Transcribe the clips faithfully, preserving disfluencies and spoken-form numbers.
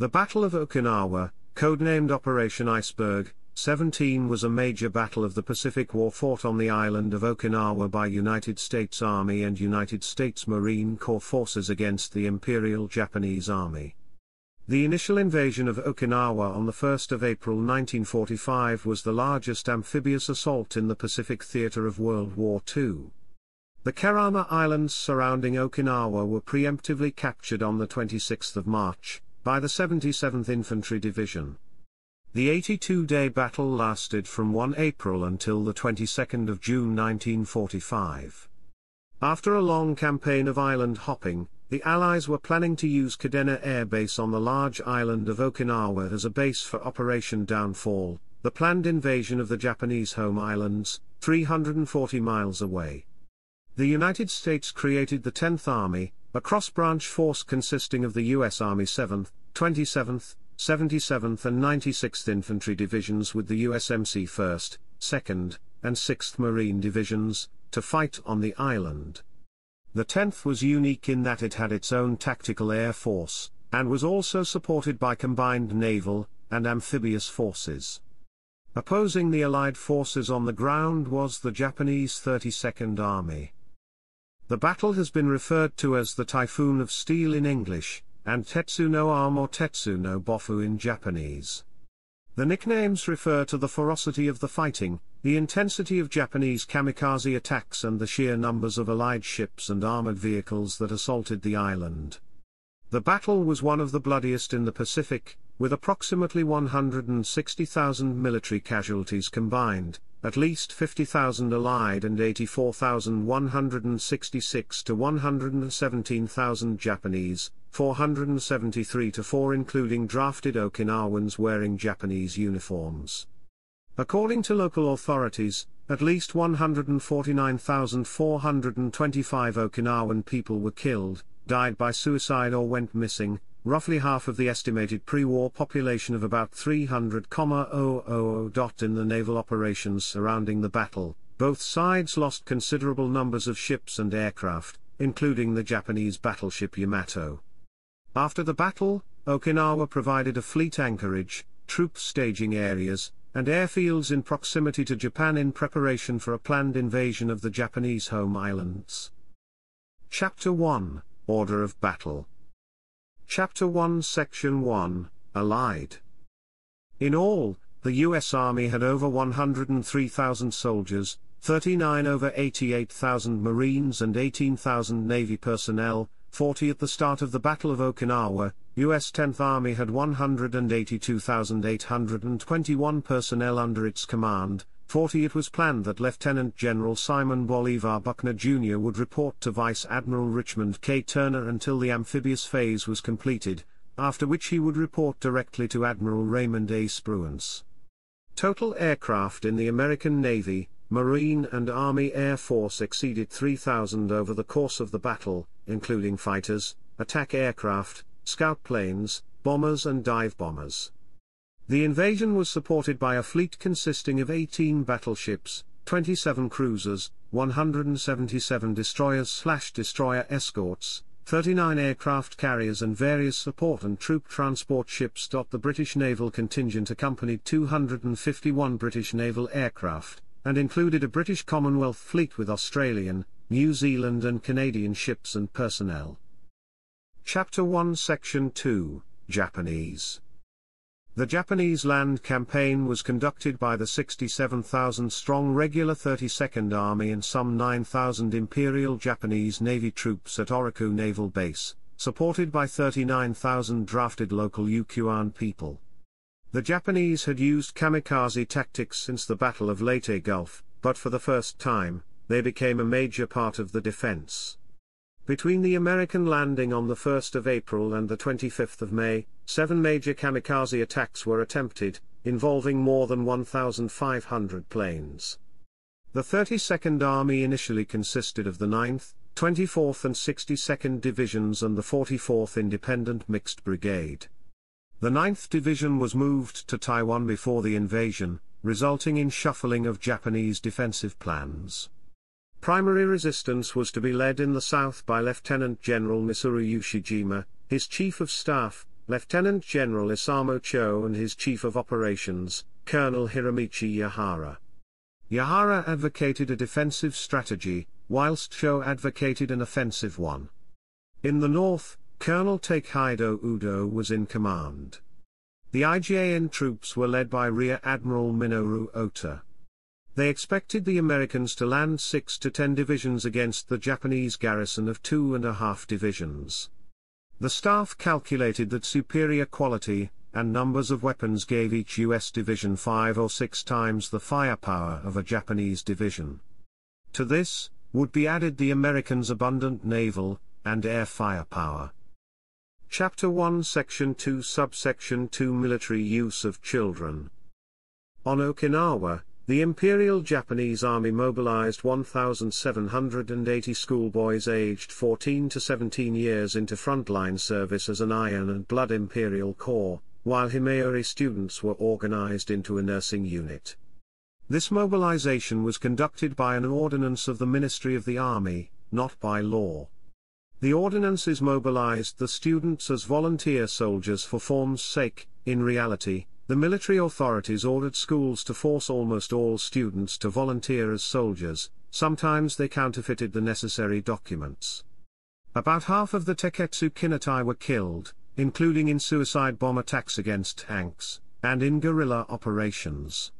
The Battle of Okinawa, codenamed Operation Iceberg, seventeen was a major battle of the Pacific War fought on the island of Okinawa by United States Army and United States Marine Corps forces against the Imperial Japanese Army. The initial invasion of Okinawa on the first of April nineteen forty-five was the largest amphibious assault in the Pacific theater of World War Two. The Kerama Islands surrounding Okinawa were preemptively captured on the twenty-sixth of March, by the seventy-seventh Infantry Division. The eighty-two day battle lasted from the first of April until the twenty-second of June nineteen forty-five. After a long campaign of island hopping, the Allies were planning to use Kadena Air Base on the large island of Okinawa as a base for Operation Downfall, the planned invasion of the Japanese home islands, three hundred forty miles away. The United States created the tenth Army, a cross-branch force consisting of the U S Army seventh, twenty-seventh, seventy-seventh and ninety-sixth Infantry Divisions with the U S M C first, second, and sixth Marine Divisions, to fight on the island. The tenth was unique in that it had its own tactical air force, and was also supported by combined naval and amphibious forces. Opposing the Allied forces on the ground was the Japanese thirty-second Army. The battle has been referred to as the Typhoon of Steel in English, and Tetsu no Arm or Tetsu no Bofu in Japanese. The nicknames refer to the ferocity of the fighting, the intensity of Japanese kamikaze attacks and the sheer numbers of Allied ships and armored vehicles that assaulted the island. The battle was one of the bloodiest in the Pacific, with approximately one hundred sixty thousand military casualties combined, at least fifty thousand Allied and eighty-four thousand one hundred sixty-six to one hundred seventeen thousand Japanese, four hundred seventy-three to four including drafted Okinawans wearing Japanese uniforms. According to local authorities, at least one hundred forty-nine thousand four hundred twenty-five Okinawan people were killed, died by suicide or went missing, roughly half of the estimated pre-war population of about three hundred thousand. In the naval operations surrounding the battle, both sides lost considerable numbers of ships and aircraft, including the Japanese battleship Yamato. After the battle, Okinawa provided a fleet anchorage, troop staging areas, and airfields in proximity to Japan in preparation for a planned invasion of the Japanese home islands. Chapter one, Order of Battle. Chapter one, Section one, Allied. In all, the U S Army had over one hundred three thousand soldiers, thirty-nine over eighty-eight thousand Marines and eighteen thousand Navy personnel. forty At the start of the Battle of Okinawa, U S tenth Army had one hundred eighty-two thousand eight hundred twenty-one personnel under its command. forty It was planned that Lieutenant General Simon Bolivar Buckner Junior would report to Vice Admiral Richmond K. Turner until the amphibious phase was completed, after which he would report directly to Admiral Raymond A. Spruance. Total aircraft in the American Navy, Marine and Army Air Force exceeded three thousand over the course of the battle, including fighters, attack aircraft, scout planes, bombers and dive bombers. The invasion was supported by a fleet consisting of eighteen battleships, twenty-seven cruisers, one hundred seventy-seven destroyers/destroyer escorts, thirty-nine aircraft carriers and various support and troop transport ships. The British naval contingent accompanied two hundred fifty-one British naval aircraft, and included a British Commonwealth fleet with Australian, New Zealand and Canadian ships and personnel. Chapter one, Section two, Japanese. The Japanese land campaign was conducted by the sixty-seven thousand strong regular thirty-second Army and some nine thousand Imperial Japanese Navy troops at Oroku Naval Base, supported by thirty-nine thousand drafted local Ukuan people. The Japanese had used kamikaze tactics since the Battle of Leyte Gulf, but for the first time, they became a major part of the defense. Between the American landing on the first of April and the twenty-fifth of May, seven major kamikaze attacks were attempted, involving more than one thousand five hundred planes. The thirty-second Army initially consisted of the ninth, twenty-fourth and sixty-second Divisions and the forty-fourth Independent Mixed Brigade. The ninth Division was moved to Taiwan before the invasion, resulting in shuffling of Japanese defensive plans. Primary resistance was to be led in the south by Lieutenant General Mitsuru Ushijima, his Chief of Staff, Lieutenant General Isamo Cho and his Chief of Operations, Colonel Hiromichi Yahara. Yahara advocated a defensive strategy, whilst Cho advocated an offensive one. In the north, Colonel Takehido Udo was in command. The I J N troops were led by Rear Admiral Minoru Ota. They expected the Americans to land six to ten divisions against the Japanese garrison of two and a half divisions. The staff calculated that superior quality and numbers of weapons gave each U S division five or six times the firepower of a Japanese division. To this, would be added the Americans' abundant naval and air firepower. Chapter one Section two Subsection two Military Use of Children. On Okinawa, the Imperial Japanese Army mobilized one thousand seven hundred eighty schoolboys aged fourteen to seventeen years into frontline service as an Iron and Blood Imperial Corps, while Himeori students were organized into a nursing unit. This mobilization was conducted by an ordinance of the Ministry of the Army, not by law. The ordinances mobilized the students as volunteer soldiers for form's sake. In reality, the military authorities ordered schools to force almost all students to volunteer as soldiers. Sometimes they counterfeited the necessary documents. About half of the Tekketsu Kinnōtai were killed, including in suicide bomb attacks against tanks, and in guerrilla operations.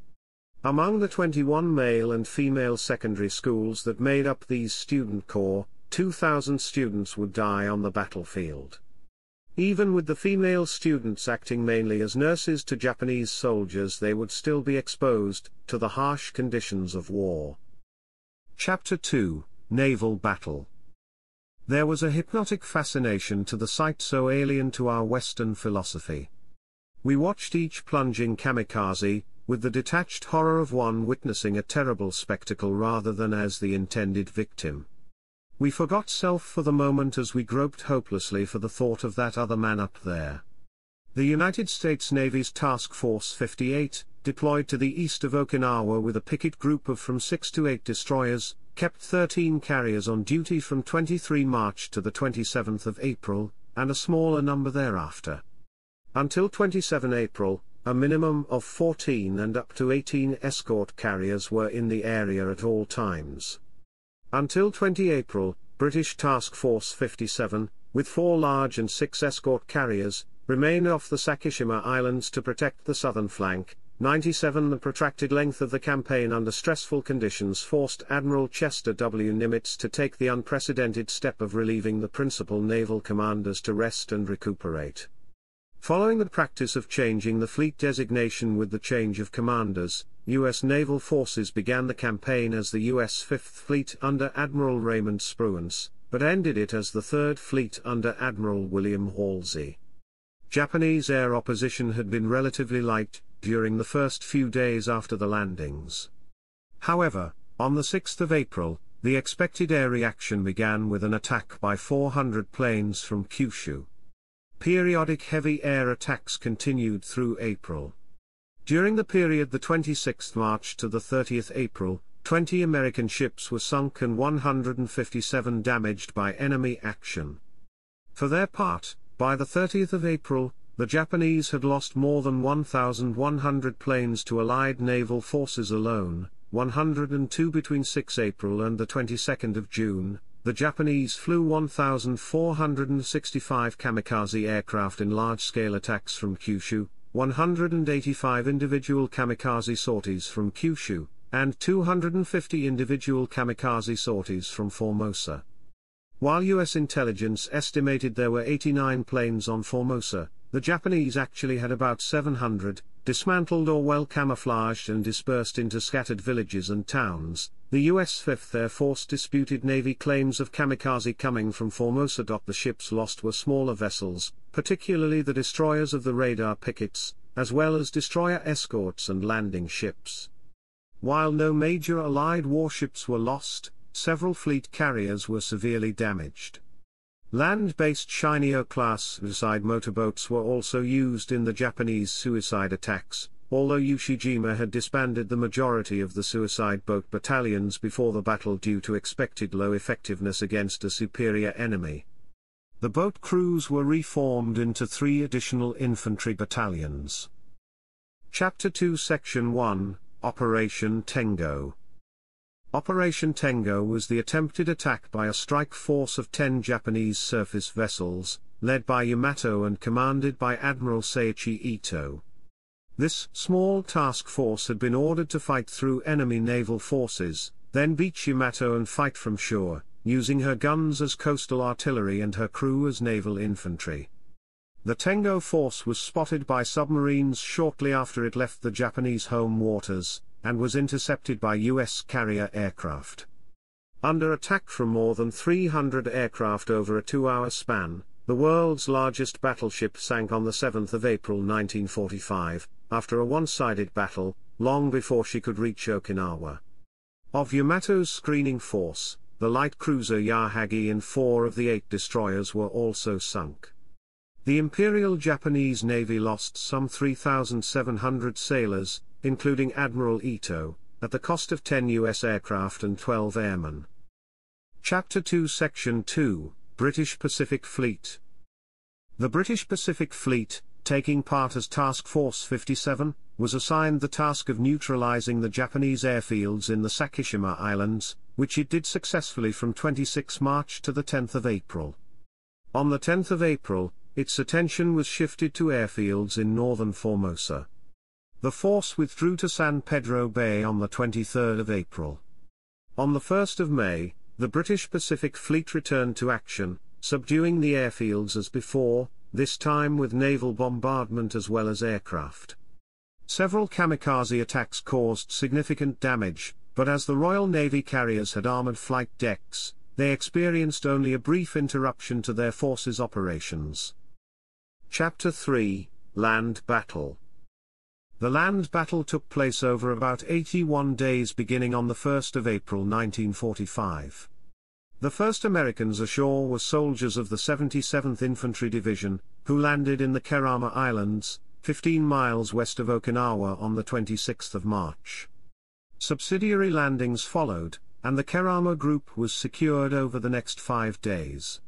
Among the twenty-one male and female secondary schools that made up these student corps, two thousand students would die on the battlefield. Even with the female students acting mainly as nurses to Japanese soldiers, they would still be exposed to the harsh conditions of war. Chapter two, Naval Battle. There was a hypnotic fascination to the sight so alien to our Western philosophy. We watched each plunging kamikaze, with the detached horror of one witnessing a terrible spectacle rather than as the intended victim. We forgot self for the moment as we groped hopelessly for the thought of that other man up there. The United States Navy's Task Force fifty-eight, deployed to the east of Okinawa with a picket group of from six to eight destroyers, kept thirteen carriers on duty from the twenty-third of March to the twenty-seventh of April, and a smaller number thereafter. Until the twenty-seventh of April, a minimum of fourteen and up to eighteen escort carriers were in the area at all times. Until the twentieth of April, British Task Force fifty-seven, with four large and six escort carriers, remained off the Sakishima Islands to protect the southern flank. ninety-seven The protracted length of the campaign under stressful conditions forced Admiral Chester W. Nimitz to take the unprecedented step of relieving the principal naval commanders to rest and recuperate. Following the practice of changing the fleet designation with the change of commanders, U S naval forces began the campaign as the U S fifth Fleet under Admiral Raymond Spruance, but ended it as the third Fleet under Admiral William Halsey. Japanese air opposition had been relatively light during the first few days after the landings. However, on the sixth of April, the expected air reaction began with an attack by four hundred planes from Kyushu. Periodic heavy air attacks continued through April. During the period the twenty-sixth of March to the thirtieth of April, twenty American ships were sunk and one hundred fifty-seven damaged by enemy action. For their part, by the thirtieth of April, the Japanese had lost more than one thousand one hundred planes to Allied naval forces alone, one hundred two between the sixth of April and the twenty-second of June. The Japanese flew one thousand four hundred sixty-five kamikaze aircraft in large-scale attacks from Kyushu, one hundred eighty-five individual kamikaze sorties from Kyushu, and two hundred fifty individual kamikaze sorties from Formosa. While U S intelligence estimated there were eighty-nine planes on Formosa, the Japanese actually had about seven hundred, dismantled or well camouflaged and dispersed into scattered villages and towns. The U S fifth Air Force disputed Navy claims of kamikaze coming from Formosa. The ships lost were smaller vessels, particularly the destroyers of the radar pickets, as well as destroyer escorts and landing ships. While no major Allied warships were lost, several fleet carriers were severely damaged. Land-based Shinano-class suicide motorboats were also used in the Japanese suicide attacks, although Ushijima had disbanded the majority of the suicide boat battalions before the battle due to expected low effectiveness against a superior enemy. The boat crews were reformed into three additional infantry battalions. Chapter two Section one, Operation Tengo. Operation Tengo was the attempted attack by a strike force of ten Japanese surface vessels, led by Yamato and commanded by Admiral Seiichi Itō. This small task force had been ordered to fight through enemy naval forces, then beach Yamato and fight from shore, using her guns as coastal artillery and her crew as naval infantry. The Tengo force was spotted by submarines shortly after it left the Japanese home waters, and was intercepted by U S carrier aircraft. Under attack from more than three hundred aircraft over a two-hour span, the world's largest battleship sank on the seventh of April nineteen forty-five, after a one-sided battle, long before she could reach Okinawa. Of Yamato's screening force, the light cruiser Yahagi and four of the eight destroyers were also sunk. The Imperial Japanese Navy lost some three thousand seven hundred sailors, including Admiral Itō, at the cost of ten U S aircraft and twelve airmen. Chapter two Section two, British Pacific Fleet. The British Pacific Fleet, taking part as Task Force fifty-seven, was assigned the task of neutralizing the Japanese airfields in the Sakishima Islands, which it did successfully from the twenty-sixth of March to the tenth of April. On the tenth of April, its attention was shifted to airfields in northern Formosa. The force withdrew to San Pedro Bay on the twenty-third of April. On the first of May, the British Pacific Fleet returned to action, subduing the airfields as before, this time with naval bombardment as well as aircraft. Several kamikaze attacks caused significant damage, but as the Royal Navy carriers had armoured flight decks, they experienced only a brief interruption to their forces' operations. Chapter three, Land Battle. The land battle took place over about eighty-one days beginning on the first of April nineteen forty-five. The first Americans ashore were soldiers of the seventy-seventh Infantry Division, who landed in the Kerama Islands, fifteen miles west of Okinawa on the twenty-sixth of March. Subsidiary landings followed, and the Kerama group was secured over the next five days.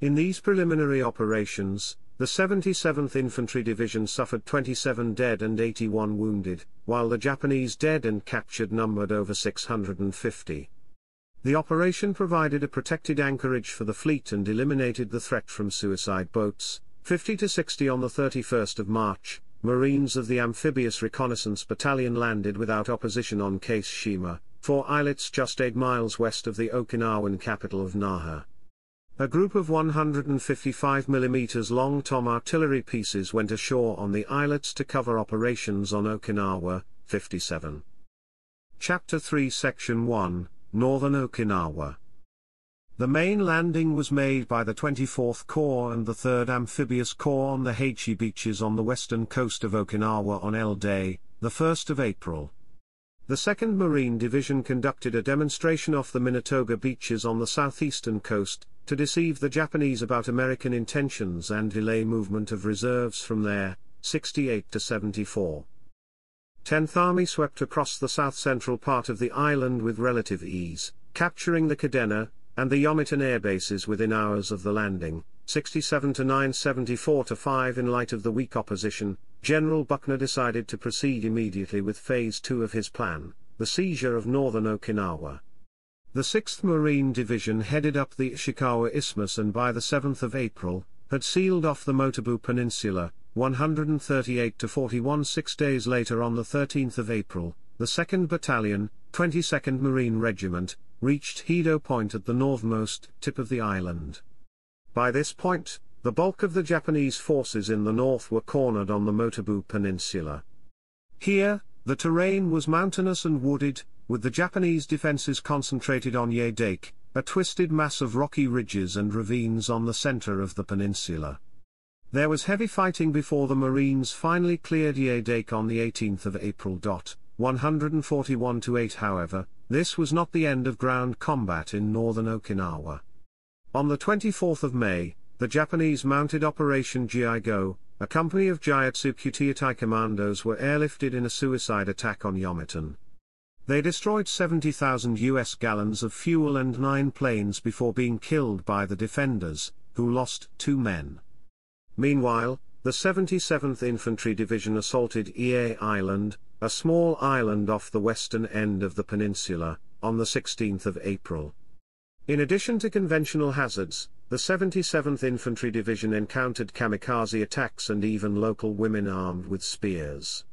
In these preliminary operations, the seventy-seventh Infantry Division suffered twenty-seven dead and eighty-one wounded, while the Japanese dead and captured numbered over six hundred fifty. The operation provided a protected anchorage for the fleet and eliminated the threat from suicide boats, fifty to sixty. On the thirty-first of March, Marines of the Amphibious Reconnaissance Battalion landed without opposition on Kaseshima, four islets just eight miles west of the Okinawan capital of Naha. A group of one hundred fifty-five millimeter long Tom artillery pieces went ashore on the islets to cover operations on Okinawa, fifty-seven. Chapter three Section one, Northern Okinawa. The main landing was made by the twenty-fourth Corps and the third Amphibious Corps on the Heichi beaches on the western coast of Okinawa on L Day, the first of April. The second Marine Division conducted a demonstration off the Minatoga beaches on the southeastern coast, to deceive the Japanese about American intentions and delay movement of reserves from there, sixty-eight to seventy-four. tenth Army swept across the south-central part of the island with relative ease, capturing the Kadena and the Yomitan air bases within hours of the landing, sixty-seven to nine, seventy-four to five. In light of the weak opposition, General Buckner decided to proceed immediately with Phase two of his plan, the seizure of northern Okinawa. The sixth Marine Division headed up the Ishikawa Isthmus and by the seventh of April, had sealed off the Motobu Peninsula, one hundred thirty-eight to forty-one. Six days later on the thirteenth of April, the second Battalion, twenty-second Marine Regiment, reached Hido Point at the northmost tip of the island. By this point, the bulk of the Japanese forces in the north were cornered on the Motobu Peninsula. Here, the terrain was mountainous and wooded, with the Japanese defenses concentrated on Yedake, a twisted mass of rocky ridges and ravines on the center of the peninsula. There was heavy fighting before the Marines finally cleared Yedake on the eighteenth of April. one hundred forty-one to eight. However, this was not the end of ground combat in northern Okinawa. On the twenty-fourth of May, the Japanese mounted Operation Jiaigo, a company of Giretsu Kuteitai commandos were airlifted in a suicide attack on Yomitan. They destroyed seventy thousand U S gallons of fuel and nine planes before being killed by the defenders, who lost two men. Meanwhile, the seventy-seventh Infantry Division assaulted Ie Island, a small island off the western end of the peninsula, on the sixteenth of April. In addition to conventional hazards, the seventy-seventh Infantry Division encountered kamikaze attacks and even local women armed with spears.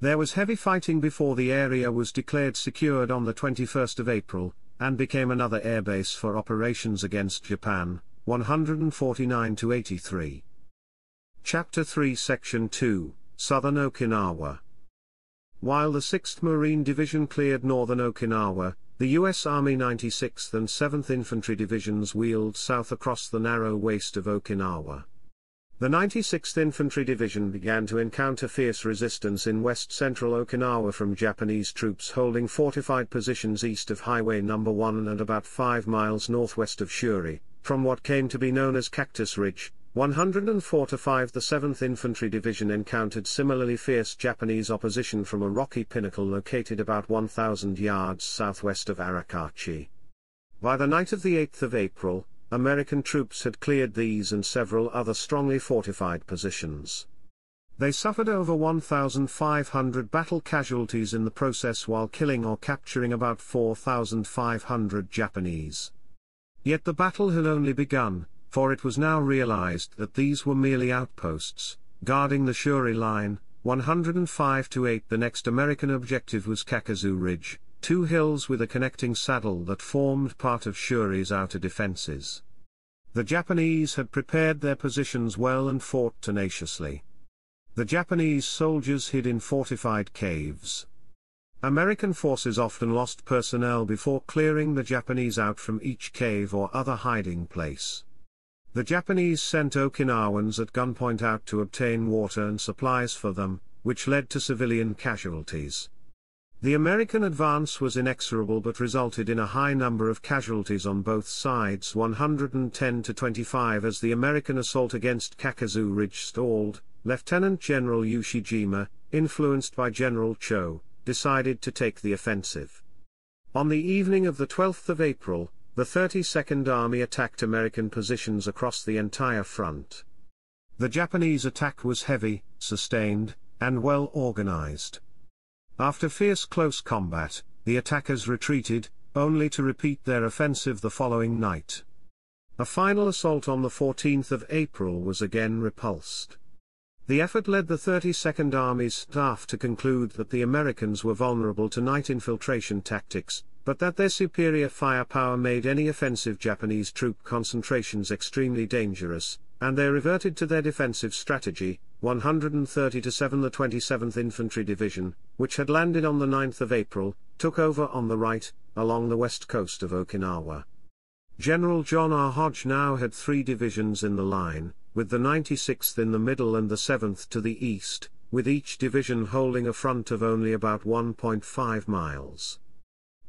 There was heavy fighting before the area was declared secured on the twenty-first of April, and became another airbase for operations against Japan, one forty-nine to eighty-three. Chapter three Section two, Southern Okinawa. While the sixth Marine Division cleared northern Okinawa, the U S Army ninety-sixth and seventh Infantry Divisions wheeled south across the narrow waist of Okinawa. The ninety-sixth Infantry Division began to encounter fierce resistance in west-central Okinawa from Japanese troops holding fortified positions east of Highway number one and about five miles northwest of Shuri, from what came to be known as Cactus Ridge, one hundred four to five. The seventh Infantry Division encountered similarly fierce Japanese opposition from a rocky pinnacle located about one thousand yards southwest of Arakachi. By the night of the eighth of April, American troops had cleared these and several other strongly fortified positions. They suffered over one thousand five hundred battle casualties in the process while killing or capturing about four thousand five hundred Japanese. Yet the battle had only begun, for it was now realized that these were merely outposts, guarding the Shuri Line, one hundred five to eight. The next American objective was Kakazu Ridge, two hills with a connecting saddle that formed part of Shuri's outer defenses. The Japanese had prepared their positions well and fought tenaciously. The Japanese soldiers hid in fortified caves. American forces often lost personnel before clearing the Japanese out from each cave or other hiding place. The Japanese sent Okinawans at gunpoint out to obtain water and supplies for them, which led to civilian casualties. The American advance was inexorable but resulted in a high number of casualties on both sides, one hundred ten to twenty-five. As the American assault against Kakazu Ridge stalled, Lieutenant General Ushijima, influenced by General Cho, decided to take the offensive. On the evening of the twelfth of April, the thirty-second Army attacked American positions across the entire front. The Japanese attack was heavy, sustained, and well organized. After fierce close combat, the attackers retreated, only to repeat their offensive the following night. A final assault on the fourteenth of April was again repulsed. The effort led the thirty-second Army's staff to conclude that the Americans were vulnerable to night infiltration tactics, but that their superior firepower made any offensive Japanese troop concentrations extremely dangerous, and they reverted to their defensive strategy, one hundred thirty to seven. The twenty-seventh Infantry Division, which had landed on the ninth of April, took over on the right, along the west coast of Okinawa. General John R. Hodge now had three divisions in the line, with the ninety-sixth in the middle and the seventh to the east, with each division holding a front of only about one point five miles.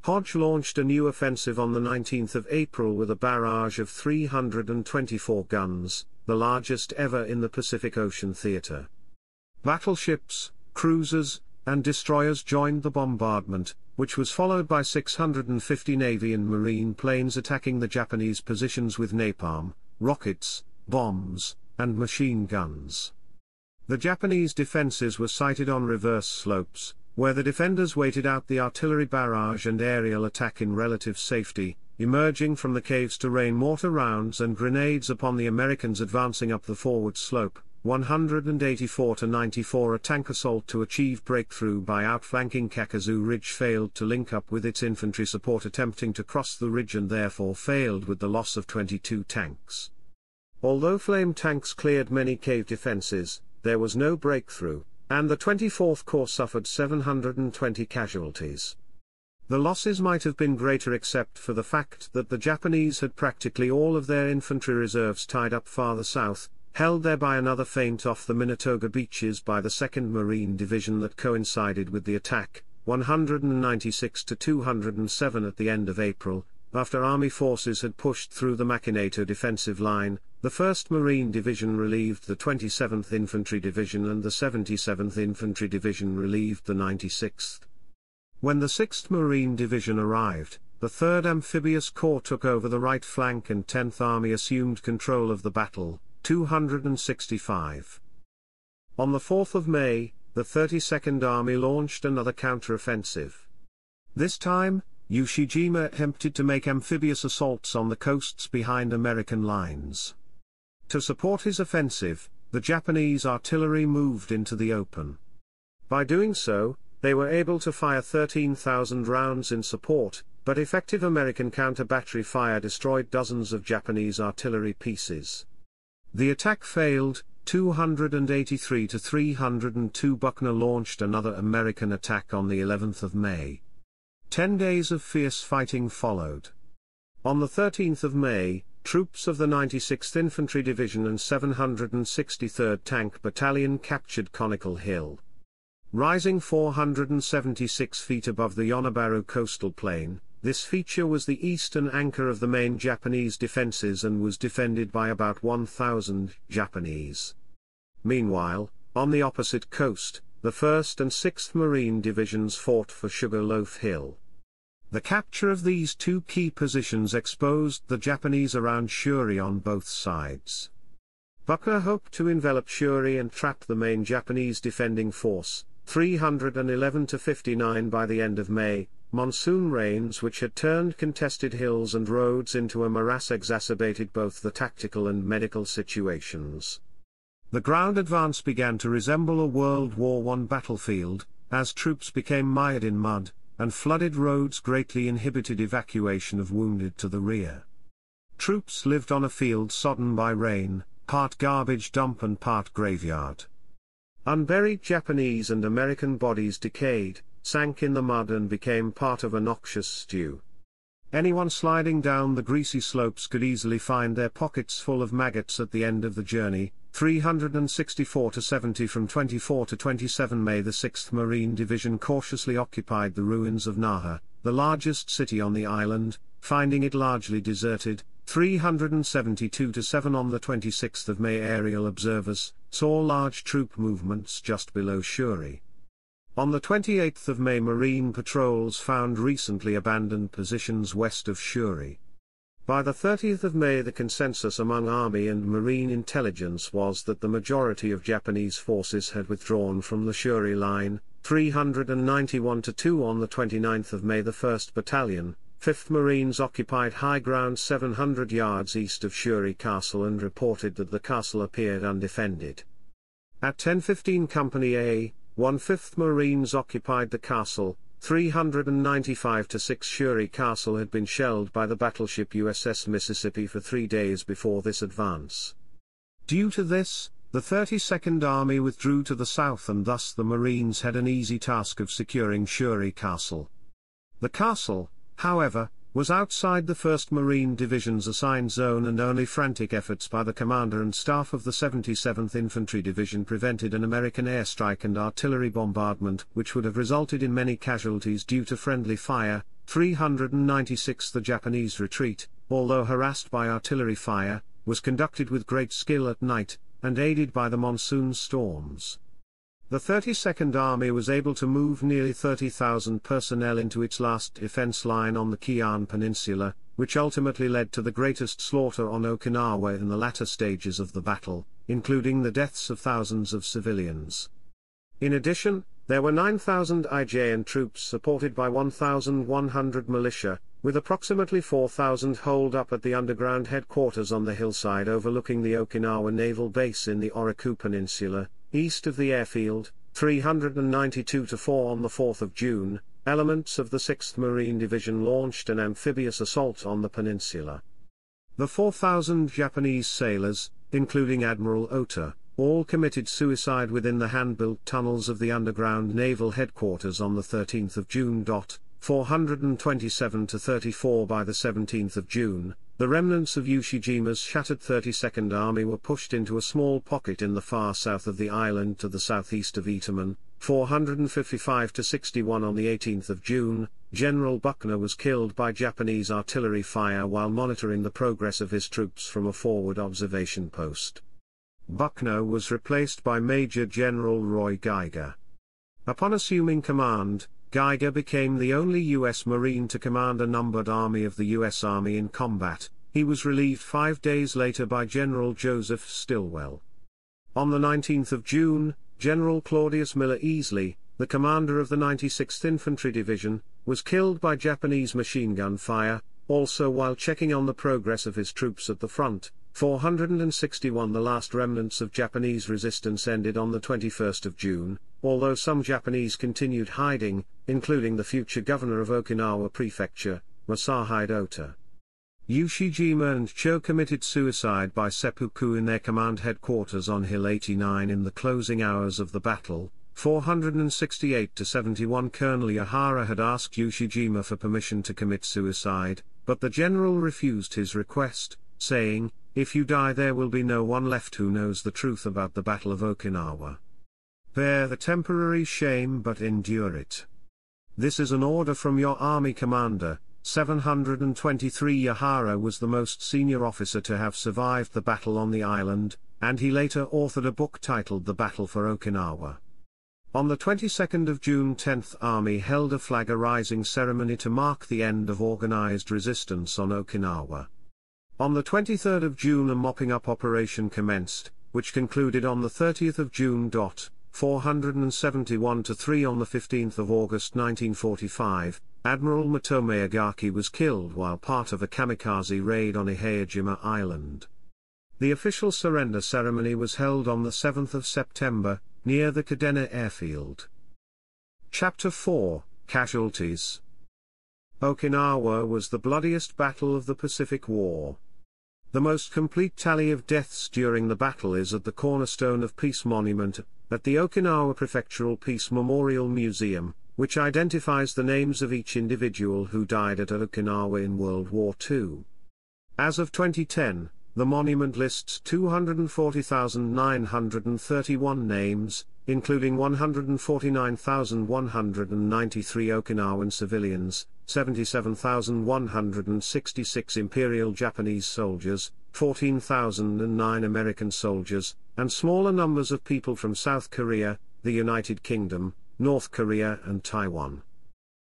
Hodge launched a new offensive on the nineteenth of April with a barrage of three hundred twenty-four guns, the largest ever in the Pacific Ocean theater. Battleships, cruisers, and destroyers joined the bombardment, which was followed by six hundred fifty Navy and Marine planes attacking the Japanese positions with napalm, rockets, bombs, and machine guns. The Japanese defenses were sited on reverse slopes, where the defenders waited out the artillery barrage and aerial attack in relative safety, emerging from the caves to rain mortar rounds and grenades upon the Americans advancing up the forward slope, one hundred eighty-four to ninety-four. A tank assault to achieve breakthrough by outflanking Kakazu Ridge failed to link up with its infantry support attempting to cross the ridge and therefore failed with the loss of twenty-two tanks. Although flame tanks cleared many cave defenses, there was no breakthrough, and the twenty-fourth Corps suffered seven hundred twenty casualties. The losses might have been greater except for the fact that the Japanese had practically all of their infantry reserves tied up farther south, held there by another feint off the Minatoga beaches by the second Marine Division that coincided with the attack, one hundred ninety-six to two hundred seven. At the end of April, after Army forces had pushed through the Makinato defensive line, the first Marine Division relieved the twenty-seventh Infantry Division and the seventy-seventh Infantry Division relieved the ninety-sixth. When the sixth Marine Division arrived, the third Amphibious Corps took over the right flank and tenth Army assumed control of the battle, two hundred sixty-five. On the fourth of May, the thirty-second Army launched another counteroffensive. This time, Ushijima attempted to make amphibious assaults on the coasts behind American lines. To support his offensive, the Japanese artillery moved into the open. By doing so, they were able to fire thirteen thousand rounds in support, but effective American counter-battery fire destroyed dozens of Japanese artillery pieces. The attack failed, two hundred eighty-three to three hundred two. Buckner launched another American attack on the eleventh of May. Ten days of fierce fighting followed. On the thirteenth of May, troops of the ninety-sixth Infantry Division and seven hundred sixty-third Tank Battalion captured Conical Hill. Rising four hundred seventy-six feet above the Yonebaru coastal plain, this feature was the eastern anchor of the main Japanese defenses and was defended by about one thousand Japanese. Meanwhile, on the opposite coast, the first and sixth Marine Divisions fought for Sugarloaf Hill. The capture of these two key positions exposed the Japanese around Shuri on both sides. Buckner hoped to envelop Shuri and trap the main Japanese defending force, three hundred eleven to fifty-nine. By the end of May, monsoon rains which had turned contested hills and roads into a morass exacerbated both the tactical and medical situations. The ground advance began to resemble a World War One battlefield, as troops became mired in mud, and flooded roads greatly inhibited evacuation of wounded to the rear. Troops lived on a field sodden by rain, part garbage dump and part graveyard. Unburied Japanese and American bodies decayed, sank in the mud and became part of a noxious stew. Anyone sliding down the greasy slopes could easily find their pockets full of maggots at the end of the journey, three hundred sixty-four to seventy. From twenty-four to twenty-seven May, the sixth Marine Division cautiously occupied the ruins of Naha, the largest city on the island, finding it largely deserted, three hundred seventy-two to seven. On the twenty-sixth of May, aerial observers saw large troop movements just below Shuri. On the twenty-eighth of May, marine patrols found recently abandoned positions west of Shuri. By the thirtieth of May, the consensus among Army and Marine intelligence was that the majority of Japanese forces had withdrawn from the Shuri Line, three hundred ninety-one to two. On the twenty-ninth of May, the first Battalion, fifth Marines occupied high ground seven hundred yards east of Shuri Castle and reported that the castle appeared undefended. At ten fifteen, Company A, one fifth Marines occupied the castle, three hundred ninety-five to six. Shuri Castle had been shelled by the battleship U S S Mississippi for three days before this advance. Due to this, the thirty-second Army withdrew to the south, and thus the Marines had an easy task of securing Shuri Castle. The castle, however, was outside the first Marine Division's assigned zone, and only frantic efforts by the commander and staff of the seventy-seventh Infantry Division prevented an American airstrike and artillery bombardment which would have resulted in many casualties due to friendly fire. three hundred ninety-six. The Japanese retreat, although harassed by artillery fire, was conducted with great skill at night, and aided by the monsoon storms. The thirty-second Army was able to move nearly thirty thousand personnel into its last defense line on the Kian Peninsula, which ultimately led to the greatest slaughter on Okinawa in the latter stages of the battle, including the deaths of thousands of civilians. In addition, there were nine thousand I J N troops supported by one thousand one hundred militia, with approximately four thousand holed up at the underground headquarters on the hillside overlooking the Okinawa Naval Base in the Oriku Peninsula, east of the airfield. Three hundred ninety-two to four. On the fourth of June, elements of the sixth Marine Division launched an amphibious assault on the peninsula. The four thousand Japanese sailors, including Admiral Ota, all committed suicide within the hand-built tunnels of the underground naval headquarters on the thirteenth of June. four hundred twenty-seven to thirty-four. By the seventeenth of June, the remnants of Ushijima's shattered thirty-second Army were pushed into a small pocket in the far south of the island to the southeast of Itoman, four hundred fifty-five to sixty-one. On the eighteenth of June, General Buckner was killed by Japanese artillery fire while monitoring the progress of his troops from a forward observation post. Buckner was replaced by Major General Roy Geiger. Upon assuming command, Geiger became the only U S Marine to command a numbered army of the U S Army in combat. He was relieved five days later by General Joseph Stilwell. On the nineteenth of June, General Claudius Miller Easley, the commander of the ninety-sixth Infantry Division, was killed by Japanese machine gun fire, also while checking on the progress of his troops at the front. four hundred sixty-one The last remnants of Japanese resistance ended on the twenty-first of June, although some Japanese continued hiding, including the future governor of Okinawa Prefecture, Masahide Ota. Ushijima and Cho committed suicide by seppuku in their command headquarters on Hill eighty-nine in the closing hours of the battle. four hundred sixty-eight to seventy-one Colonel Yahara had asked Ushijima for permission to commit suicide, but the general refused his request, saying, "If you die there will be no one left who knows the truth about the Battle of Okinawa. Bear the temporary shame but endure it. This is an order from your army commander." seven hundred twenty-three Yahara was the most senior officer to have survived the battle on the island, and he later authored a book titled The Battle for Okinawa. On the twenty-second of June, tenth Army held a flag-a-rising ceremony to mark the end of organized resistance on Okinawa. On the twenty-third of June, a mopping-up operation commenced, which concluded on the thirtieth of June. four hundred seventy-one to three On the fifteenth of August nineteen forty-five, Admiral Motome Agaki was killed while part of a kamikaze raid on Ihejima Island. The official surrender ceremony was held on the seventh of September, near the Kadena airfield. Chapter four, Casualties. Okinawa was the bloodiest battle of the Pacific War. The most complete tally of deaths during the battle is at the Cornerstone of Peace Monument, at the Okinawa Prefectural Peace Memorial Museum, which identifies the names of each individual who died at Okinawa in World War Two. As of twenty ten, the monument lists two hundred forty thousand nine hundred thirty-one names, including one hundred forty-nine thousand one hundred ninety-three Okinawan civilians, seventy-seven thousand one hundred sixty-six Imperial Japanese soldiers, fourteen thousand nine American soldiers, and smaller numbers of people from South Korea, the United Kingdom, North Korea and Taiwan.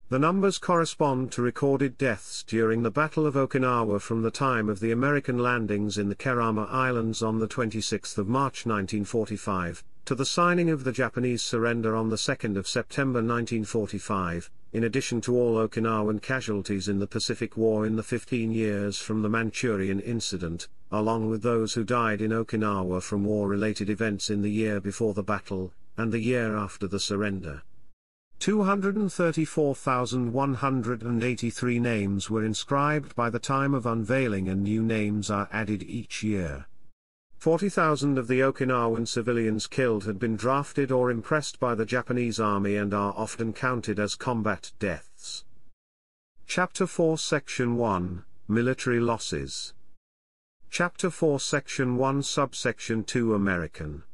The numbers correspond to recorded deaths during the Battle of Okinawa from the time of the American landings in the Kerama Islands on the twenty-sixth of March nineteen forty-five, to the signing of the Japanese surrender on the second of September nineteen forty-five, in addition to all Okinawan casualties in the Pacific War in the fifteen years from the Manchurian incident, along with those who died in Okinawa from war-related events in the year before the battle, and the year after the surrender. two hundred thirty-four thousand one hundred eighty-three names were inscribed by the time of unveiling, and new names are added each year. forty thousand of the Okinawan civilians killed had been drafted or impressed by the Japanese army and are often counted as combat deaths. Chapter four Section one, Military Losses. Chapter four Section one Subsection two American.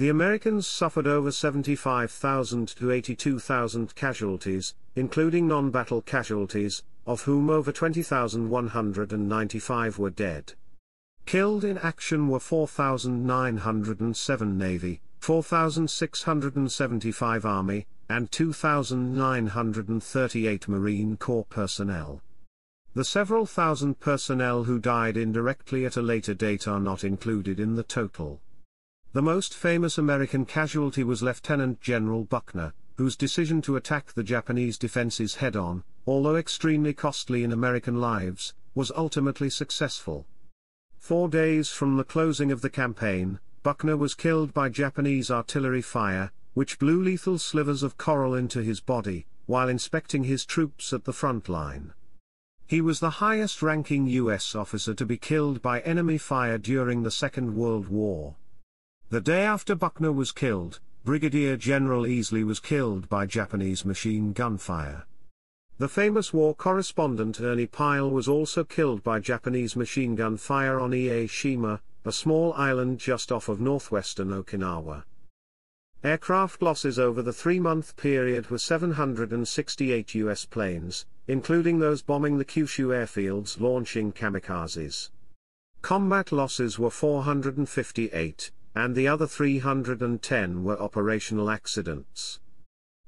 The Americans suffered over seventy-five thousand to eighty-two thousand casualties, including non-battle casualties, of whom over twenty thousand one hundred ninety-five were dead. Killed in action were four thousand nine hundred seven Navy, four thousand six hundred seventy-five Army, and two thousand nine hundred thirty-eight Marine Corps personnel. The several thousand personnel who died indirectly at a later date are not included in the total. The most famous American casualty was Lieutenant General Buckner, whose decision to attack the Japanese defenses head-on, although extremely costly in American lives, was ultimately successful. Four days from the closing of the campaign, Buckner was killed by Japanese artillery fire, which blew lethal slivers of coral into his body, while inspecting his troops at the front line. He was the highest-ranking U S officer to be killed by enemy fire during the Second World War. The day after Buckner was killed, Brigadier General Easley was killed by Japanese machine gun fire. The famous war correspondent Ernie Pyle was also killed by Japanese machine gun fire on Ieshima, a small island just off of northwestern Okinawa. Aircraft losses over the three-month period were seven hundred sixty-eight U S planes, including those bombing the Kyushu airfields launching kamikazes. Combat losses were four hundred fifty-eight. And the other three hundred ten were operational accidents.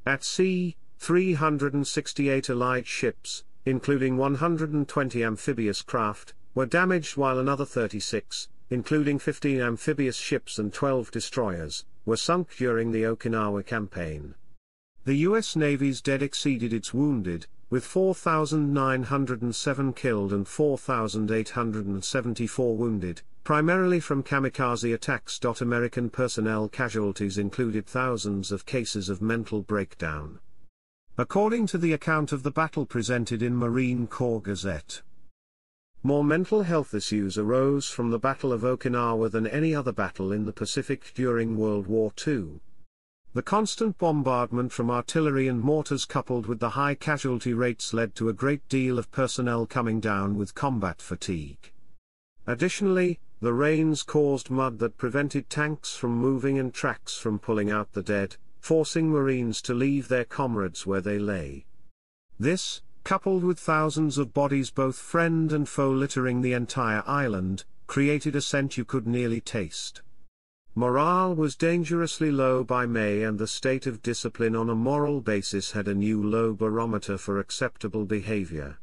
At sea, three hundred sixty-eight Allied ships, including one hundred twenty amphibious craft, were damaged, while another thirty-six, including fifteen amphibious ships and twelve destroyers, were sunk during the Okinawa campaign. The U S Navy's dead exceeded its wounded, with four thousand nine hundred seven killed and four thousand eight hundred seventy-four wounded, primarily from kamikaze attacks. American personnel casualties included thousands of cases of mental breakdown. According to the account of the battle presented in Marine Corps Gazette, more mental health issues arose from the Battle of Okinawa than any other battle in the Pacific during World War Two. The constant bombardment from artillery and mortars, coupled with the high casualty rates, led to a great deal of personnel coming down with combat fatigue. Additionally, the rains caused mud that prevented tanks from moving and tracks from pulling out the dead, forcing Marines to leave their comrades where they lay. This, coupled with thousands of bodies, both friend and foe, littering the entire island, created a scent you could nearly taste. Morale was dangerously low by May, and the state of discipline on a moral basis had a new low barometer for acceptable behavior.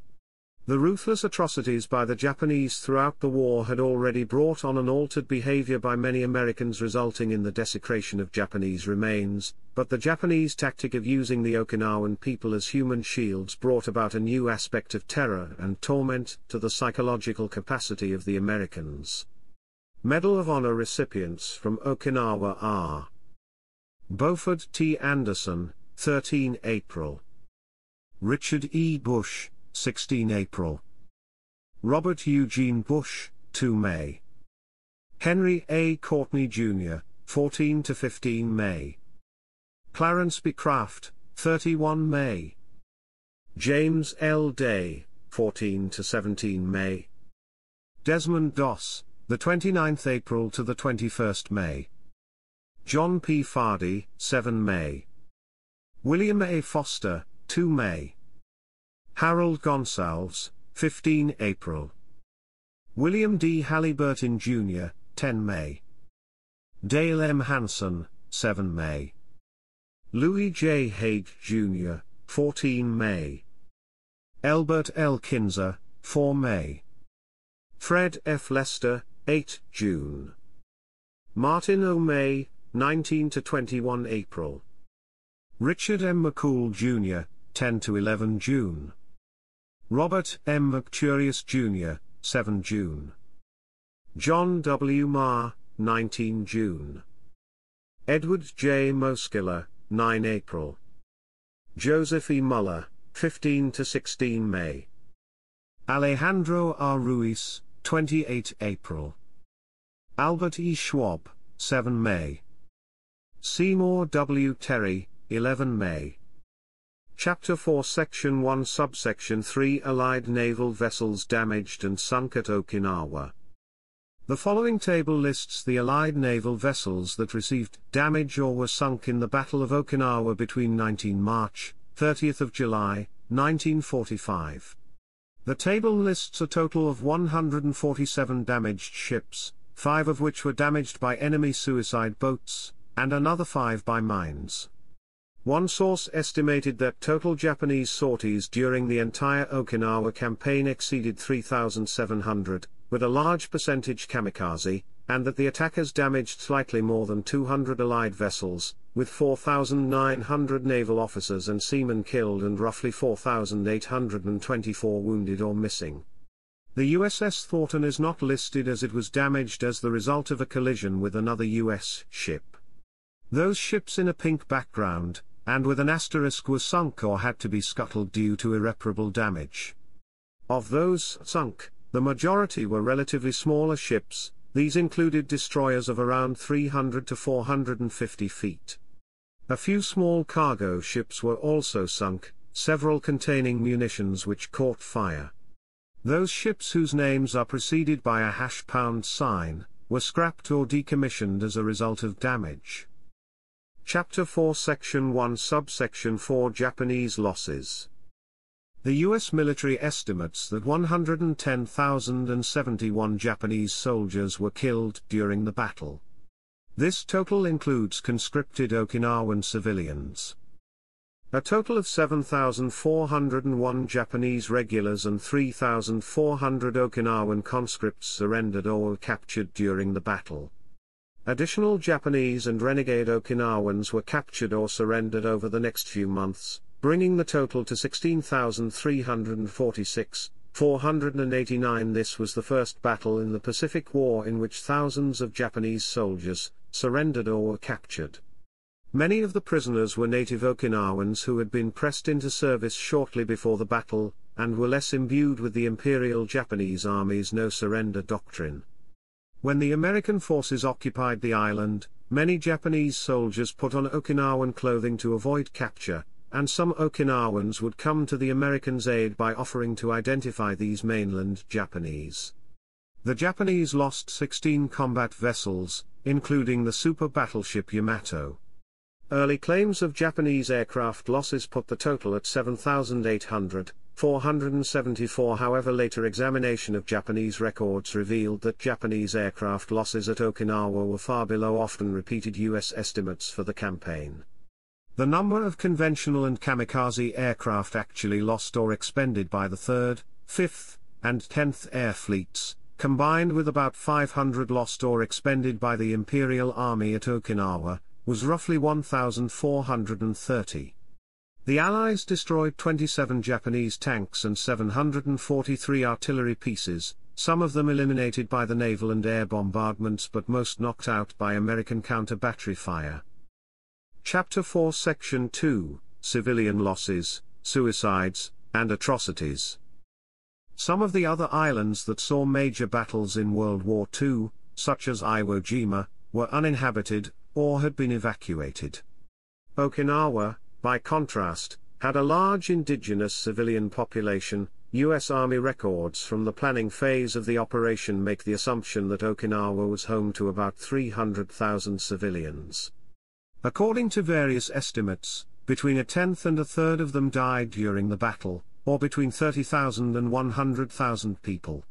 The ruthless atrocities by the Japanese throughout the war had already brought on an altered behavior by many Americans, resulting in the desecration of Japanese remains, but the Japanese tactic of using the Okinawan people as human shields brought about a new aspect of terror and torment to the psychological capacity of the Americans. Medal of Honor recipients from Okinawa are Beauford T. Anderson, thirteen April; Richard E. Bush, sixteen April; Robert Eugene Bush, two May; Henry A. Courtney Junior, fourteen to fifteen May; Clarence B. Craft, thirty-one May; James L. Day, fourteen to seventeen May; Desmond Doss, the twenty-ninth April to the twenty-first May; John P. Fardy, seven May; William A. Foster, two May; Harold Gonsalves, fifteen April; William D. Halliburton Junior, ten May; Dale M. Hanson, seven May; Louis J. Haig Junior, fourteen May; Elbert L. Kinzer, four May; Fred F. Lester, eight June; Martin O. May, nineteen to twenty-one April; Richard M. McCool Junior, ten to eleven June; Robert M. McCurious Junior, seven June; John W. Marr, nineteen June; Edward J. Moskiller, nine April; Joseph E. Muller, fifteen to sixteen May; Alejandro R. Ruiz, twenty-eight April; Albert E. Schwab, seven May; Seymour W. Terry, eleven May. Chapter four, Section one, Subsection three, Allied naval vessels damaged and sunk at Okinawa. The following table lists the Allied naval vessels that received damage or were sunk in the Battle of Okinawa between nineteen March to thirtieth of July, nineteen forty-five. The table lists a total of one hundred forty-seven damaged ships, five of which were damaged by enemy suicide boats, and another five by mines. One source estimated that total Japanese sorties during the entire Okinawa campaign exceeded three thousand seven hundred, with a large percentage kamikaze, and that the attackers damaged slightly more than two hundred Allied vessels, with four thousand nine hundred naval officers and seamen killed and roughly four thousand eight hundred twenty-four wounded or missing. The U S S Thornton is not listed, as it was damaged as the result of a collision with another U S ship. Those ships in a pink background, and with an asterisk, were sunk or had to be scuttled due to irreparable damage. Of those sunk, the majority were relatively smaller ships. These included destroyers of around three hundred to four hundred fifty feet. A few small cargo ships were also sunk, several containing munitions which caught fire. Those ships whose names are preceded by a hash pound sign were scrapped or decommissioned as a result of damage. Chapter four, Section one, Subsection four, Japanese losses. The U S military estimates that one hundred ten thousand seventy-one Japanese soldiers were killed during the battle. This total includes conscripted Okinawan civilians. A total of seven thousand four hundred one Japanese regulars and three thousand four hundred Okinawan conscripts surrendered or were captured during the battle. Additional Japanese and renegade Okinawans were captured or surrendered over the next few months, bringing the total to sixteen thousand three hundred forty-six, four hundred eighty-nine. This was the first battle in the Pacific War in which thousands of Japanese soldiers surrendered or were captured. Many of the prisoners were native Okinawans who had been pressed into service shortly before the battle, and were less imbued with the Imperial Japanese Army's no-surrender doctrine. When the American forces occupied the island, many Japanese soldiers put on Okinawan clothing to avoid capture, and some Okinawans would come to the Americans' aid by offering to identify these mainland Japanese. The Japanese lost sixteen combat vessels, including the super battleship Yamato. Early claims of Japanese aircraft losses put the total at seven thousand eight hundred. four hundred seventy-four. However, later examination of Japanese records revealed that Japanese aircraft losses at Okinawa were far below often repeated U S estimates for the campaign. The number of conventional and kamikaze aircraft actually lost or expended by the third, fifth, and tenth Air Fleets, combined with about five hundred lost or expended by the Imperial Army at Okinawa, was roughly one thousand four hundred thirty. The Allies destroyed twenty-seven Japanese tanks and seven hundred forty-three artillery pieces, some of them eliminated by the naval and air bombardments but most knocked out by American counter-battery fire. Chapter four Section two, Civilian Losses, Suicides, and Atrocities. Some of the other islands that saw major battles in World War Two, such as Iwo Jima, were uninhabited, or had been evacuated. Okinawa, by contrast, had a large indigenous civilian population. U S Army records from the planning phase of the operation make the assumption that Okinawa was home to about three hundred thousand civilians. According to various estimates, between a tenth and a third of them died during the battle, or between thirty thousand and one hundred thousand people.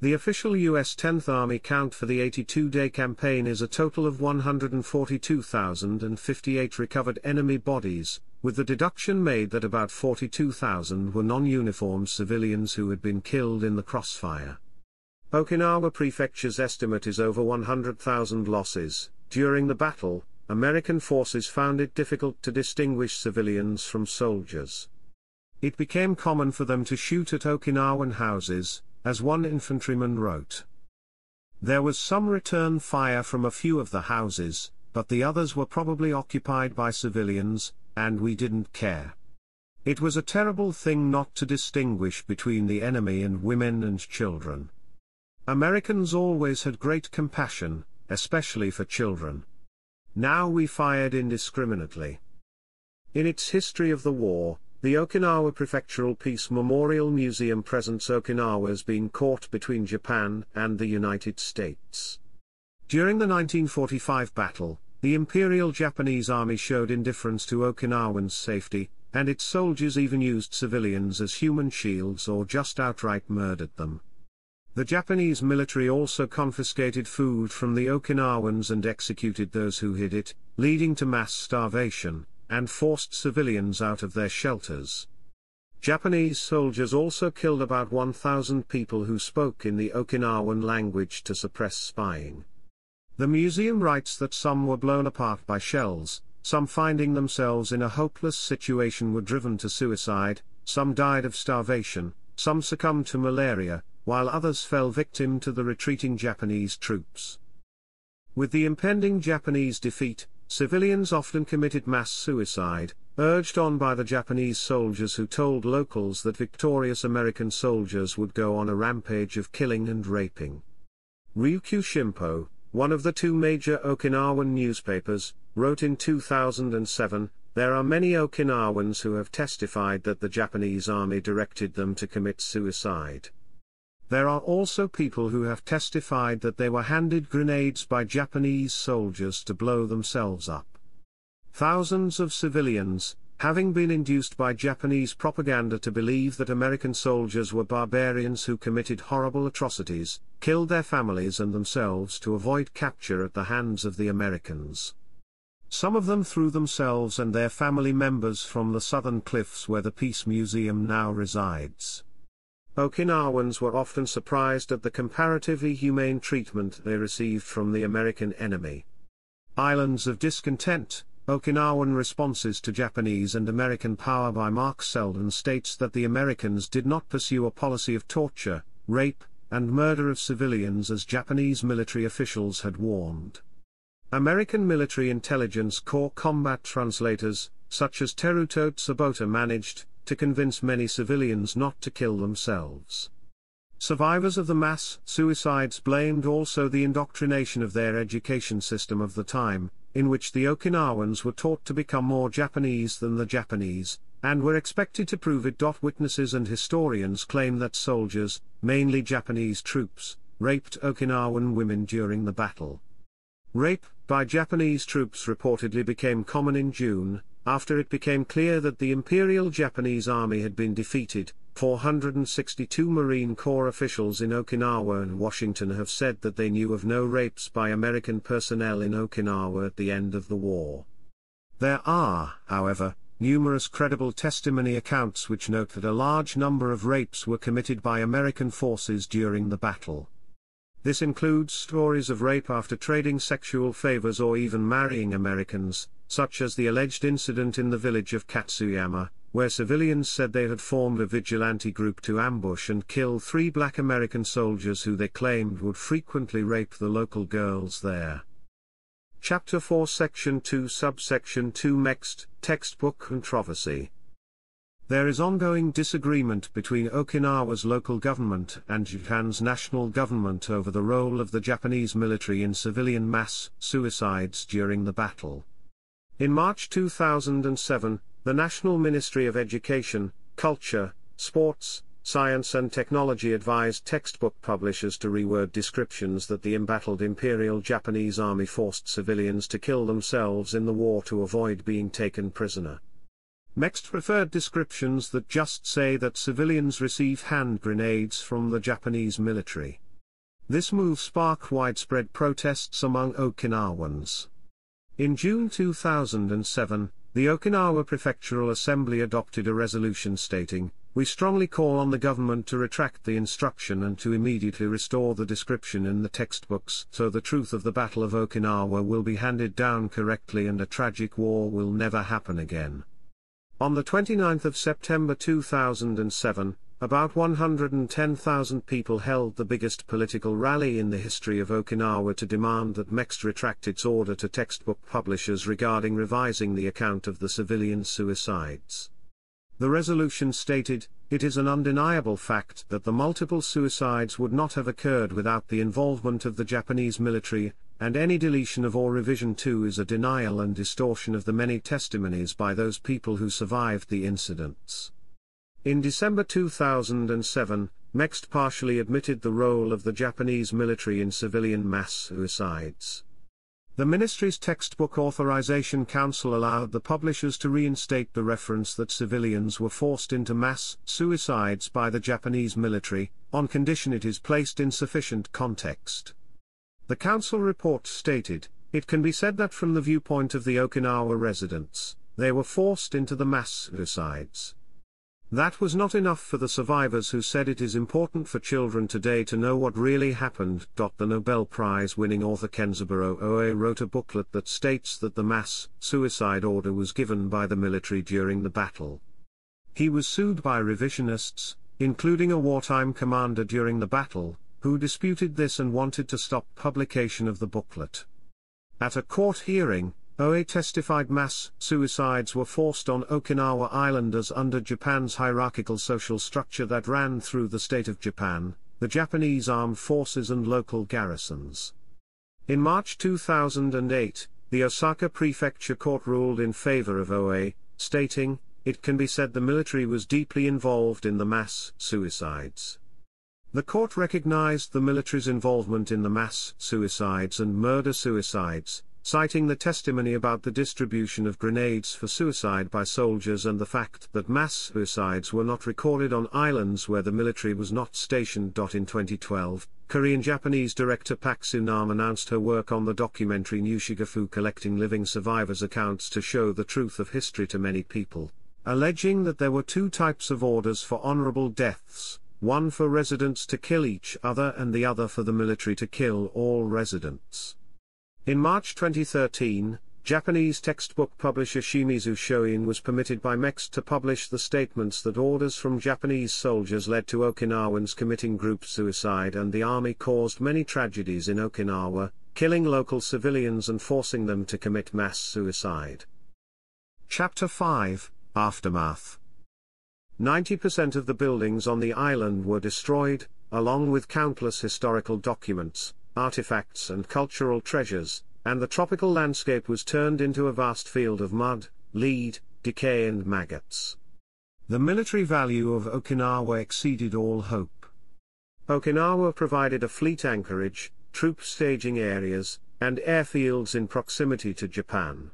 The official U S tenth Army count for the eighty-two day campaign is a total of one hundred forty-two thousand fifty-eight recovered enemy bodies, with the deduction made that about forty-two thousand were non-uniformed civilians who had been killed in the crossfire. Okinawa Prefecture's estimate is over one hundred thousand losses. During the battle, American forces found it difficult to distinguish civilians from soldiers. It became common for them to shoot at Okinawan houses, as one infantryman wrote. There was some return fire from a few of the houses, but the others were probably occupied by civilians, and we didn't care. It was a terrible thing not to distinguish between the enemy and women and children. Americans always had great compassion, especially for children. Now we fired indiscriminately. In its history of the war, the Okinawa Prefectural Peace Memorial Museum presents Okinawa as being caught between Japan and the United States. During the nineteen forty-five battle, the Imperial Japanese Army showed indifference to Okinawans' safety, and its soldiers even used civilians as human shields or just outright murdered them. The Japanese military also confiscated food from the Okinawans and executed those who hid it, leading to mass starvation, and forced civilians out of their shelters. Japanese soldiers also killed about one thousand people who spoke in the Okinawan language to suppress spying. The museum writes that some were blown apart by shells, some finding themselves in a hopeless situation were driven to suicide, some died of starvation, some succumbed to malaria, while others fell victim to the retreating Japanese troops. With the impending Japanese defeat, civilians often committed mass suicide, urged on by the Japanese soldiers who told locals that victorious American soldiers would go on a rampage of killing and raping. Ryukyu Shimpo, one of the two major Okinawan newspapers, wrote in two thousand seven, "There are many Okinawans who have testified that the Japanese army directed them to commit suicide. There are also people who have testified that they were handed grenades by Japanese soldiers to blow themselves up." Thousands of civilians, having been induced by Japanese propaganda to believe that American soldiers were barbarians who committed horrible atrocities, killed their families and themselves to avoid capture at the hands of the Americans. some of them threw themselves and their family members from the southern cliffs where the Peace Museum now resides. Okinawans were often surprised at the comparatively humane treatment they received from the American enemy. Islands of Discontent, Okinawan Responses to Japanese and American Power by Mark Selden states that the Americans did not pursue a policy of torture, rape, and murder of civilians as Japanese military officials had warned. American military intelligence corps combat translators, such as Teruto Tsubota, managed to convince many civilians not to kill themselves. Survivors of the mass suicides blamed also the indoctrination of their education system of the time, in which the Okinawans were taught to become more Japanese than the Japanese, and were expected to prove it. Witnesses and historians claim that soldiers, mainly Japanese troops, raped Okinawan women during the battle. Rape by Japanese troops reportedly became common in June, after it became clear that the Imperial Japanese Army had been defeated. four hundred sixty-two Marine Corps officials in Okinawa and Washington have said that they knew of no rapes by American personnel in Okinawa at the end of the war. There are, however, numerous credible testimony accounts which note that a large number of rapes were committed by American forces during the battle. This includes stories of rape after trading sexual favors or even marrying Americans, such as the alleged incident in the village of Katsuyama, where civilians said they had formed a vigilante group to ambush and kill three black American soldiers who they claimed would frequently rape the local girls there. Chapter four, Section two, Subsection two, Next, Textbook Controversy. There is ongoing disagreement between Okinawa's local government and Japan's national government over the role of the Japanese military in civilian mass suicides during the battle. In March two thousand seven, the National Ministry of Education, Culture, Sports, Science and Technology advised textbook publishers to reword descriptions that the embattled Imperial Japanese Army forced civilians to kill themselves in the war to avoid being taken prisoner. Next referred descriptions that just say that civilians receive hand grenades from the Japanese military. This move sparked widespread protests among Okinawans. In June two thousand seven, the Okinawa Prefectural Assembly adopted a resolution stating, "We strongly call on the government to retract the instruction and to immediately restore the description in the textbooks so the truth of the Battle of Okinawa will be handed down correctly and a tragic war will never happen again." On the twenty-ninth of September two thousand seven, about one hundred ten thousand people held the biggest political rally in the history of Okinawa to demand that MEXT retract its order to textbook publishers regarding revising the account of the civilian suicides. The resolution stated, "It is an undeniable fact that the multiple suicides would not have occurred without the involvement of the Japanese military, and any deletion of or revision to is a denial and distortion of the many testimonies by those people who survived the incidents." In December two thousand seven, MEXT partially admitted the role of the Japanese military in civilian mass suicides. The ministry's Textbook Authorization Council allowed the publishers to reinstate the reference that civilians were forced into mass suicides by the Japanese military, on condition it is placed in sufficient context. The council report stated, "It can be said that from the viewpoint of the Okinawa residents, they were forced into the mass suicides. That was not enough for the survivors who said it is important for children today to know what really happened." The Nobel Prize-winning author Kenzaburo Oe wrote a booklet that states that the mass suicide order was given by the military during the battle. He was sued by revisionists, including a wartime commander during the battle, who disputed this and wanted to stop publication of the booklet. At a court hearing, Oe testified mass suicides were forced on Okinawa Islanders under Japan's hierarchical social structure that ran through the state of Japan, the Japanese armed forces and local garrisons. In March two thousand eight, the Osaka Prefecture Court ruled in favor of Oe, stating, "It can be said the military was deeply involved in the mass suicides." The court recognized the military's involvement in the mass suicides and murder suicides, citing the testimony about the distribution of grenades for suicide by soldiers and the fact that mass suicides were not recorded on islands where the military was not stationed. In twenty twelve, Korean-Japanese director Pak Sunam announced her work on the documentary Nyushigafu, collecting living survivors' accounts to show the truth of history to many people, alleging that there were two types of orders for honorable deaths, one for residents to kill each other and the other for the military to kill all residents. In March twenty thirteen, Japanese textbook publisher Shimizu Shoin was permitted by M E X to publish the statements that orders from Japanese soldiers led to Okinawans committing group suicide, and the army caused many tragedies in Okinawa, killing local civilians and forcing them to commit mass suicide. Chapter five, Aftermath. ninety percent of the buildings on the island were destroyed, along with countless historical documents, artifacts and cultural treasures, and the tropical landscape was turned into a vast field of mud, lead, decay and maggots. The military value of Okinawa exceeded all hope. Okinawa provided a fleet anchorage, troop staging areas, and airfields in proximity to Japan.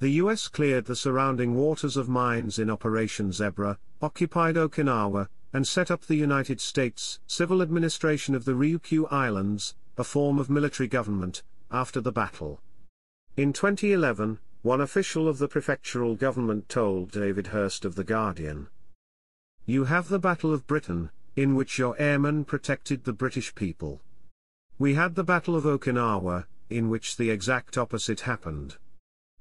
The U S cleared the surrounding waters of mines in Operation Zebra, occupied Okinawa, and set up the United States Civil Administration of the Ryukyu Islands, a form of military government, after the battle. In twenty eleven, one official of the prefectural government told David Hurst of The Guardian, "You have the Battle of Britain, in which your airmen protected the British people. We had the Battle of Okinawa, in which the exact opposite happened.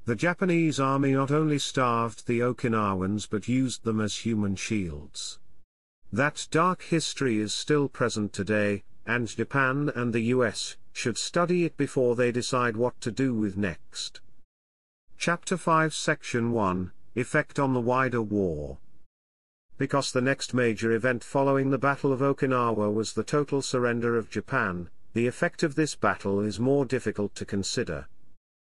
The Japanese army not only starved the Okinawans but used them as human shields." That dark history is still present today, and Japan and the U S should study it before they decide what to do with next. Chapter five, Section one, Effect on the Wider War. Because the next major event following the Battle of Okinawa was the total surrender of Japan, the effect of this battle is more difficult to consider.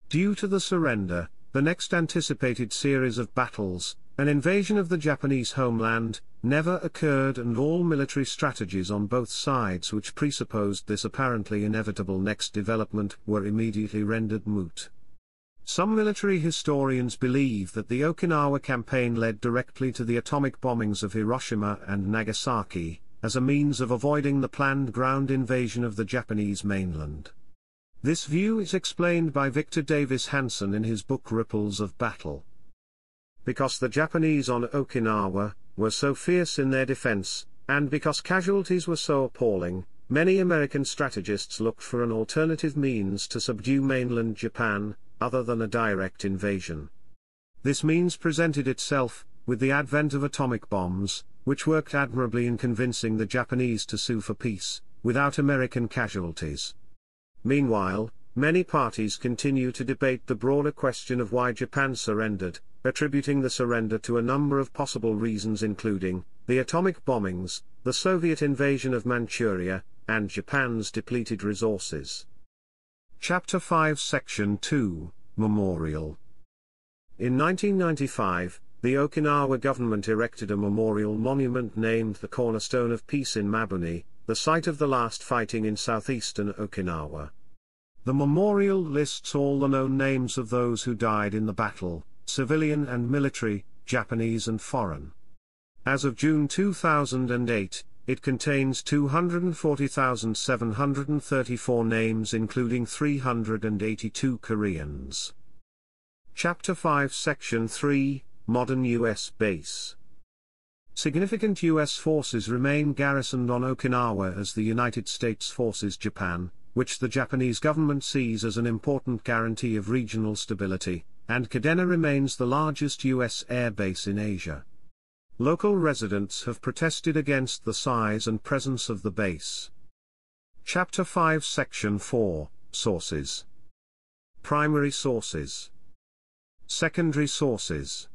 Due to the surrender, the next anticipated series of battles, an invasion of the Japanese homeland, never occurred, and all military strategies on both sides which presupposed this apparently inevitable next development were immediately rendered moot. Some military historians believe that the Okinawa campaign led directly to the atomic bombings of Hiroshima and Nagasaki, as a means of avoiding the planned ground invasion of the Japanese mainland. This view is explained by Victor Davis Hanson in his book Ripples of Battle. Because the Japanese on Okinawa were so fierce in their defense, and because casualties were so appalling, many American strategists looked for an alternative means to subdue mainland Japan, other than a direct invasion. This means presented itself, with the advent of atomic bombs, which worked admirably in convincing the Japanese to sue for peace, without American casualties. Meanwhile, many parties continue to debate the broader question of why Japan surrendered, attributing the surrender to a number of possible reasons, including the atomic bombings, the Soviet invasion of Manchuria, and Japan's depleted resources. Chapter five, Section two, Memorial. In nineteen ninety-five, the Okinawa government erected a memorial monument named the Cornerstone of Peace in Mabuni, the site of the last fighting in southeastern Okinawa. The memorial lists all the known names of those who died in the battle, civilian and military, Japanese and foreign. As of June two thousand eight, it contains two hundred forty thousand seven hundred thirty-four names, including three hundred eighty-two Koreans. Chapter five, Section three, Modern U S Base. Significant U S forces remain garrisoned on Okinawa as the United States Forces Japan, which the Japanese government sees as an important guarantee of regional stability, and Kadena remains the largest U S air base in Asia. Local residents have protested against the size and presence of the base. Chapter five, Section four, Sources. Primary sources. Secondary sources.